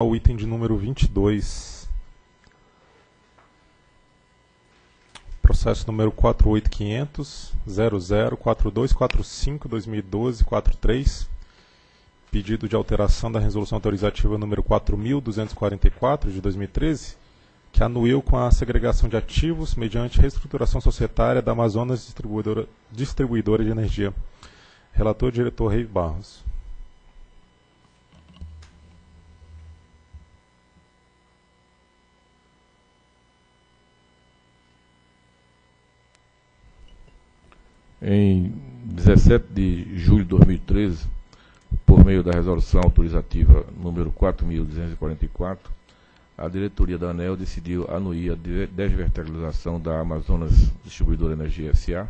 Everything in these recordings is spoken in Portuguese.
Ao item de número 22, processo número 48500004245/2012-43, pedido de alteração da resolução autorizativa número 4244 de 2013, que anuiu com a segregação de ativos mediante reestruturação societária da Amazonas Distribuidora de Energia. Relator, diretor Reive Barros. Em 17 de julho de 2013, por meio da resolução autorizativa número 4.244, a diretoria da ANEEL decidiu anuir a desverticalização da Amazonas Distribuição de Energia SA.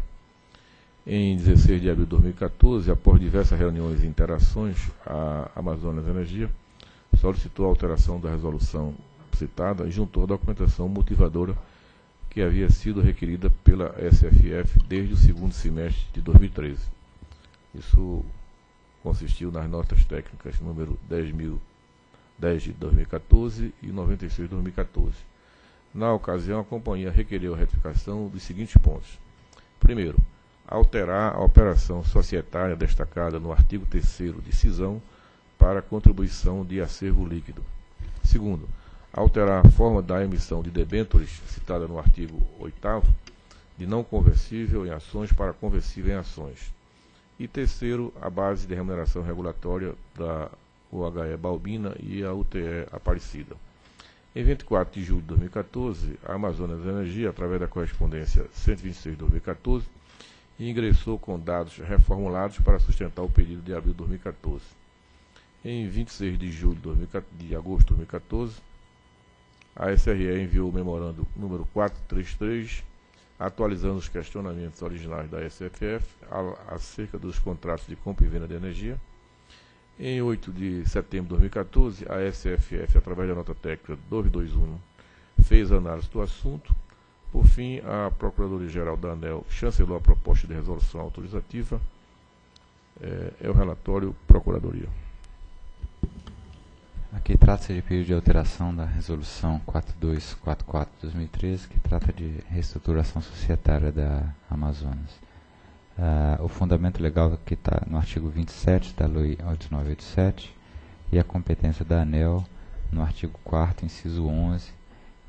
Em 16 de abril de 2014, após diversas reuniões e interações, a Amazonas Energia solicitou a alteração da resolução citada e juntou a documentação motivadora que havia sido requerida pela SFF desde o segundo semestre de 2013. Isso consistiu nas notas técnicas número 10.010 de 2014 e 96 de 2014. Na ocasião, a companhia requereu a retificação dos seguintes pontos. Primeiro, alterar a operação societária destacada no artigo 3º de cisão para contribuição de acervo líquido. Segundo, alterar a forma da emissão de debêntures, citada no artigo 8º, de não conversível em ações para conversível em ações. E terceiro, a base de remuneração regulatória da UHE Balbina e a UTE Aparecida. Em 24 de julho de 2014, a Amazonas Energia, através da correspondência 126 de 2014, ingressou com dados reformulados para sustentar o período de abril de 2014. Em 26 de julho de agosto de 2014, a SRE enviou o memorando número 433, atualizando os questionamentos originais da SFF acerca dos contratos de compra e venda de energia. Em 8 de setembro de 2014, a SFF, através da nota técnica 221, fez análise do assunto. Por fim, a Procuradoria-Geral da ANEEL chancelou a proposta de resolução autorizativa. É o relatório Procuradoria. Aqui trata-se de pedido de alteração da resolução 4244/2013, que trata de reestruturação societária da Amazonas. O fundamento legal que está no artigo 27 da Lei 8987 e a competência da ANEEL no artigo 4º, inciso 11,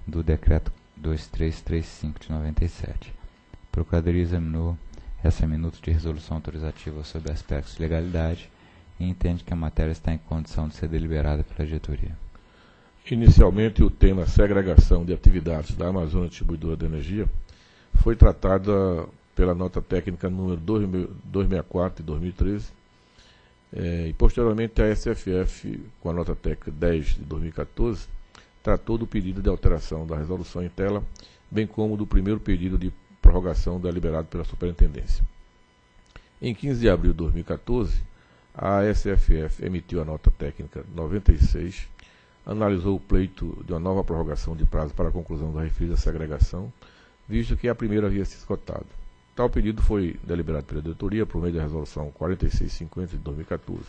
do Decreto 2335 de 97. A Procuradoria examinou essa minuta de resolução autorizativa sobre aspectos de legalidade e entende que a matéria está em condição de ser deliberada pela diretoria. Inicialmente, o tema segregação de atividades da Amazonas Distribuidora de Energia foi tratada pela nota técnica número 264 de 2013 e, posteriormente, a SFF, com a nota técnica 10 de 2014, tratou do pedido de alteração da resolução em tela, bem como do primeiro pedido de prorrogação deliberado pela superintendência. Em 15 de abril de 2014, a SFF emitiu a nota técnica 96, analisou o pleito de uma nova prorrogação de prazo para a conclusão da referida segregação, visto que a primeira havia se esgotado. Tal pedido foi deliberado pela diretoria por meio da resolução 4650 de 2014.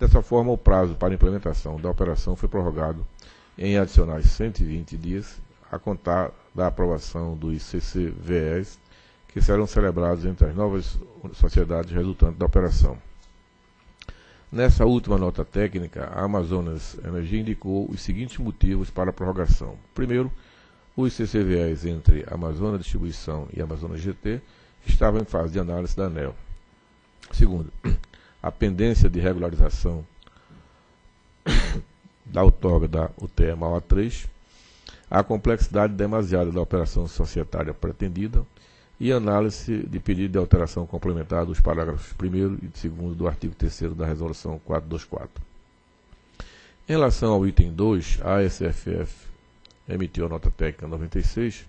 Dessa forma, o prazo para implementação da operação foi prorrogado em adicionais 120 dias, a contar da aprovação dos CCVS, que serão celebrados entre as novas sociedades resultantes da operação. Nessa última nota técnica, a Amazonas Energia indicou os seguintes motivos para a prorrogação. Primeiro, os CCVS entre Amazonas Distribuição e Amazonas GT estavam em fase de análise da ANEEL. Segundo, a pendência de regularização da outorga da UTE maior a 3, a complexidade demasiada da operação societária pretendida e análise de pedido de alteração complementar dos parágrafos 1º e 2º do artigo 3º da resolução 424. Em relação ao item 2, a SFF emitiu a nota técnica 96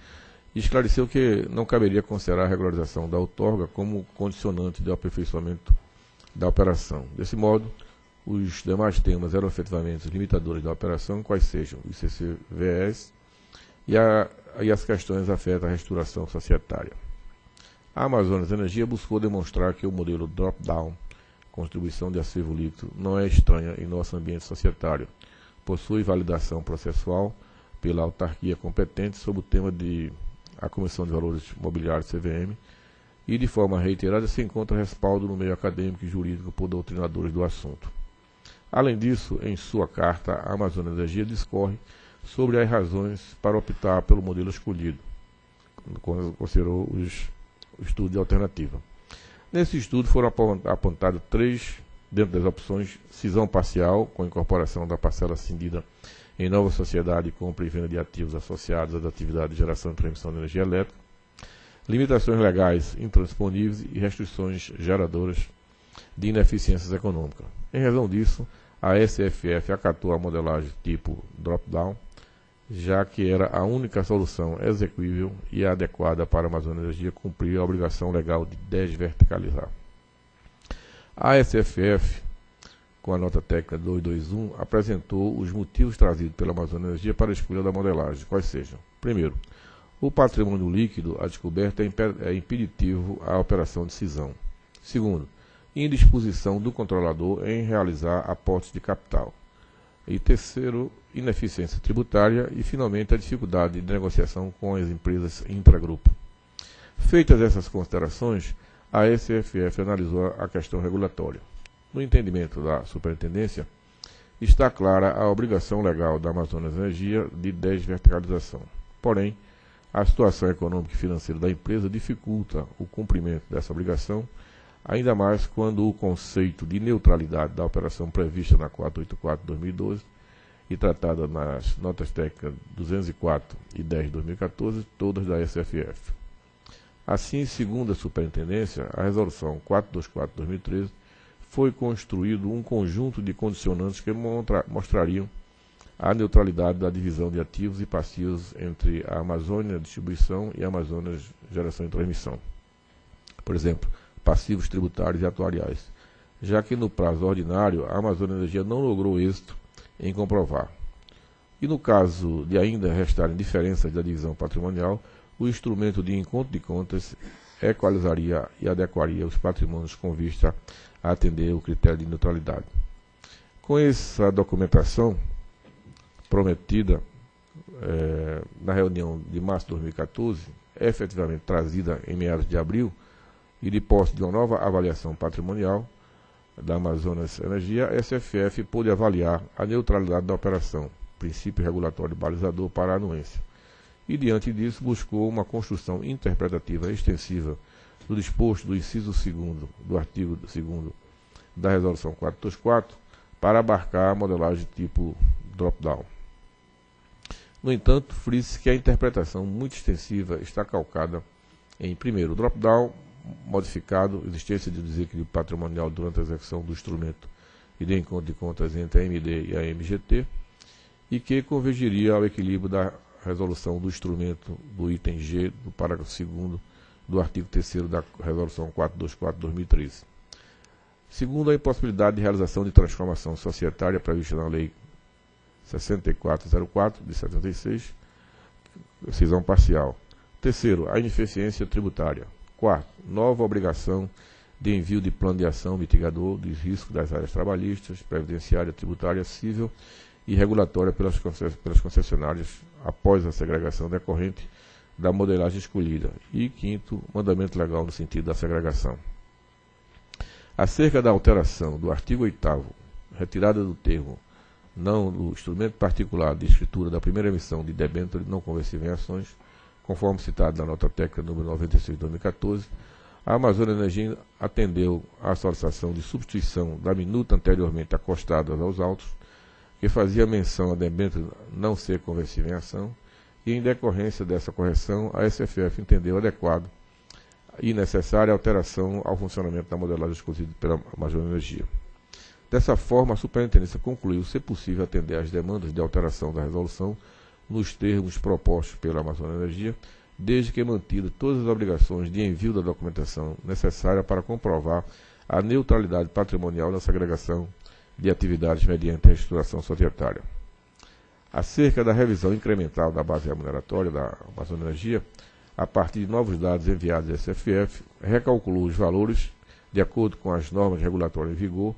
e esclareceu que não caberia considerar a regularização da outorga como condicionante de aperfeiçoamento da operação. Desse modo, os demais temas eram efetivamente os limitadores da operação, quais sejam os CCVS e as questões afetam a reestruturação societária. A Amazonas Energia buscou demonstrar que o modelo drop-down, contribuição de acervo líquido, não é estranha em nosso ambiente societário, possui validação processual pela autarquia competente sob o tema de a Comissão de Valores Mobiliários, CVM, e de forma reiterada se encontra respaldo no meio acadêmico e jurídico por doutrinadores do assunto. Além disso, em sua carta, a Amazonas Energia discorre sobre as razões para optar pelo modelo escolhido, quando considerou o estudo de alternativa. Nesse estudo foram apontadas três, dentro das opções: cisão parcial, com incorporação da parcela cindida em nova sociedade, compra e venda de ativos associados às atividades de geração e transmissão de energia elétrica, limitações legais intransponíveis e restrições geradoras de ineficiências econômicas. Em razão disso, a SFF acatou a modelagem tipo drop-down, já que era a única solução execuível e adequada para a Amazonas Energia cumprir a obrigação legal de desverticalizar. A SFF, com a nota técnica 221, apresentou os motivos trazidos pela Amazonas Energia para a escolha da modelagem, quais sejam. Primeiro, o patrimônio líquido a descoberta é impeditivo à operação de cisão. Segundo, indisposição do controlador em realizar aportes de capital. E terceiro, ineficiência tributária e, finalmente, a dificuldade de negociação com as empresas intragrupo. Feitas essas considerações, a SFF analisou a questão regulatória. No entendimento da Superintendência, está clara a obrigação legal da Amazonas Energia de desverticalização. Porém, a situação econômica e financeira da empresa dificulta o cumprimento dessa obrigação, ainda mais quando o conceito de neutralidade da operação prevista na 484/2012 e tratada nas notas técnicas 204 e 10/2014, todas da SFF. Assim, segundo a Superintendência, a resolução 424/2013 foi construído um conjunto de condicionantes que mostrariam a neutralidade da divisão de ativos e passivos entre a Amazonas Distribuição e a Amazonas Geração e Transmissão. Por exemplo, passivos tributários e atuariais, já que no prazo ordinário a Amazonas Energia não logrou êxito em comprovar. E no caso de ainda restarem diferenças da divisão patrimonial, o instrumento de encontro de contas equalizaria e adequaria os patrimônios com vista a atender o critério de neutralidade. Com essa documentação prometida na reunião de março de 2014, efetivamente trazida em meados de abril, e de posse de uma nova avaliação patrimonial da Amazonas Energia, a SFF pôde avaliar a neutralidade da operação, princípio regulatório balizador para a anuência, e diante disso buscou uma construção interpretativa extensiva do disposto do inciso 2º do artigo 2º da resolução 424 para abarcar a modelagem tipo drop-down. No entanto, frise que a interpretação muito extensiva está calcada em, primeiro, drop-down modificado, existência de desequilíbrio patrimonial durante a execução do instrumento e de encontro de contas entre a MD e a MGT, e que convergiria ao equilíbrio da resolução do instrumento do item G do parágrafo 2º do artigo 3º da resolução 424/2013. Segundo, a impossibilidade de realização de transformação societária prevista na Lei 6404 de 76, cisão parcial. Terceiro, a ineficiência tributária. Quarto, nova obrigação de envio de plano de ação mitigador dos riscos das áreas trabalhistas, previdenciária, tributária, civil e regulatória pelas concessionárias após a segregação decorrente da modelagem escolhida. E quinto, mandamento legal no sentido da segregação. Acerca da alteração do artigo 8º, retirada do termo não do instrumento particular de escritura da primeira emissão de debênture não conversível em ações, conforme citado na nota técnica número 96/2014, a Amazonas Energia atendeu à solicitação de substituição da minuta anteriormente acostada aos autos, que fazia menção a debênture não ser conversível em ação, e em decorrência dessa correção, a SFF entendeu adequado e necessária a alteração ao funcionamento da modelagem escolhida pela Amazonas Energia. Dessa forma, a Superintendência concluiu ser possível atender às demandas de alteração da resolução nos termos propostos pela Amazonas Energia, desde que mantida todas as obrigações de envio da documentação necessária para comprovar a neutralidade patrimonial na segregação de atividades mediante a reestruturação societária. Acerca da revisão incremental da base remuneratória da Amazonas Energia, a partir de novos dados enviados à SFF, recalculou os valores de acordo com as normas regulatórias em vigor,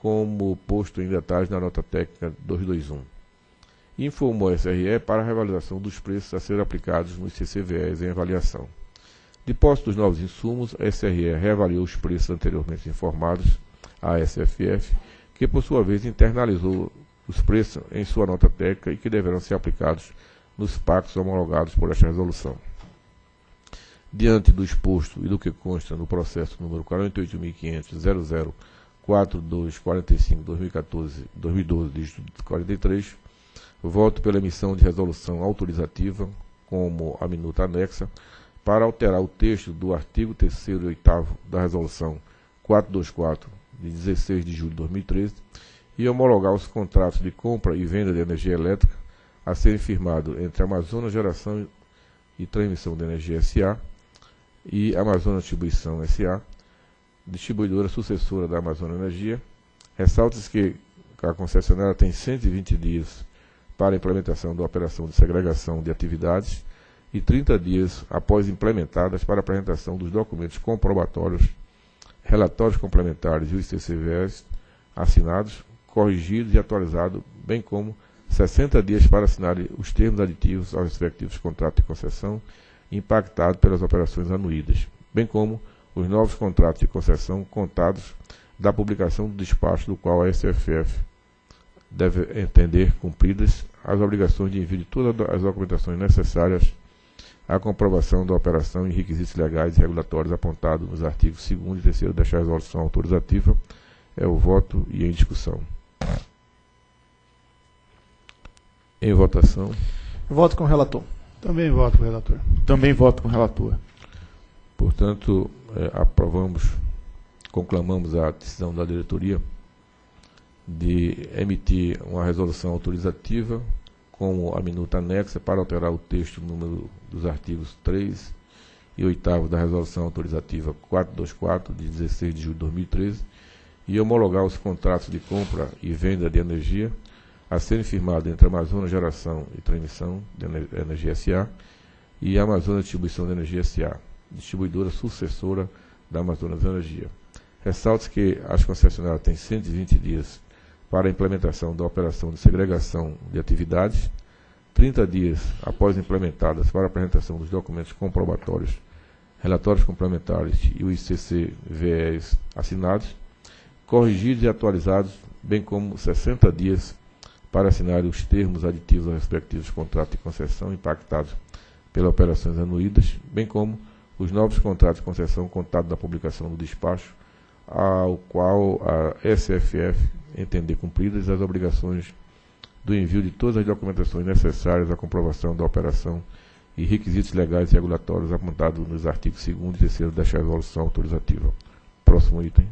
como posto em detalhes na nota técnica 221. e informou a SRE para a reavaliação dos preços a serem aplicados nos CCVEs em avaliação. De posse dos novos insumos, a SRE reavaliou os preços anteriormente informados à SFF, que por sua vez internalizou os preços em sua nota técnica e que deverão ser aplicados nos pactos homologados por esta resolução. Diante do exposto e do que consta no processo número 48.500.004245/2014-2012, dígito 43, voto pela emissão de resolução autorizativa, como a minuta anexa, para alterar o texto do artigo 3º e 8º da resolução 424, de 16 de julho de 2013, e homologar os contratos de compra e venda de energia elétrica a serem firmados entre Amazonas Geração e Transmissão de Energia SA e Amazonas Distribuição SA, distribuidora sucessora da Amazonas Energia. Ressalta-se que a concessionária tem 120 dias para a implementação da operação de segregação de atividades e 30 dias após implementadas para a apresentação dos documentos comprobatórios, relatórios complementares e os CCVs assinados, corrigidos e atualizados, bem como 60 dias para assinar os termos aditivos aos respectivos contratos de concessão impactados pelas operações anuídas, bem como os novos contratos de concessão contados da publicação do despacho do qual a SFF deve entender cumpridas as obrigações de envio de todas as documentações necessárias à comprovação da operação em requisitos legais e regulatórios apontados nos artigos 2º e 3º desta resolução autorizativa. É o voto e em discussão. Em votação. Voto com o relator. Também voto com o relator. Também voto com o relator. Portanto, aprovamos, conclamamos a decisão da diretoria de emitir uma resolução autorizativa como a minuta anexa para alterar o texto número dos artigos 3 e 8º da resolução autorizativa 424, de 16 de julho de 2013, e homologar os contratos de compra e venda de energia a serem firmados entre Amazonas Geração e Transmissão de Energia SA e Amazonas Distribuição de Energia SA, distribuidora sucessora da Amazonas Energia. Ressalta-se que as concessionárias têm 120 dias para a implementação da operação de segregação de atividades, 30 dias após implementadas para a apresentação dos documentos comprobatórios, relatórios complementares e os CCVEs assinados, corrigidos e atualizados, bem como 60 dias para assinar os termos aditivos aos respectivos contratos de concessão impactados pelas operações anuídas, bem como os novos contratos de concessão contados da publicação do despacho, ao qual a SFF entender cumpridas as obrigações do envio de todas as documentações necessárias à comprovação da operação e requisitos legais e regulatórios apontados nos artigos 2º e 3º desta resolução autorizativa. Próximo item.